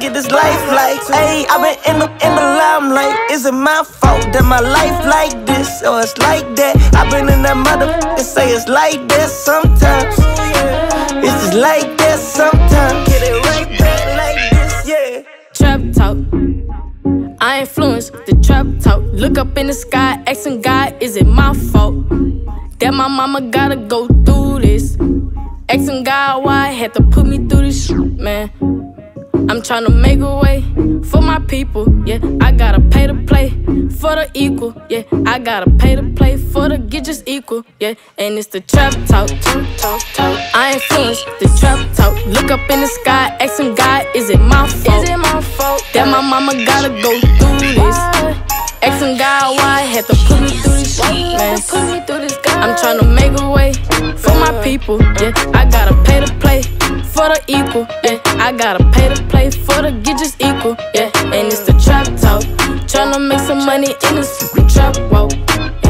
Get this life like, ayy, I've been in the limelight. Is it my fault that my life like this, or it's like that? I've been in that motherfucker, say it's like that sometimes. It's just like that sometimes. Get it right back like this, yeah. Trap talk, I influence the trap talk. Look up in the sky, asking God, is it my fault that my mama gotta go through this? Asking God why he had to put me through this shit, man. I'm tryna make a way for my people, yeah. I gotta pay to play for the equal, yeah. I gotta pay to play for the get just equal, yeah. And it's the trap talk, I influence the trap talk. Look up in the sky, asking God, is it my fault? Is it my fault that my mama gotta go through this? Asking God why he had to put me through this shit, man. I'm tryna make a way for my people, yeah. I gotta pay to play for the equal, yeah. I gotta pay to play for the get just equal, yeah. And it's the trap talk, tryna make some money in this trap walk.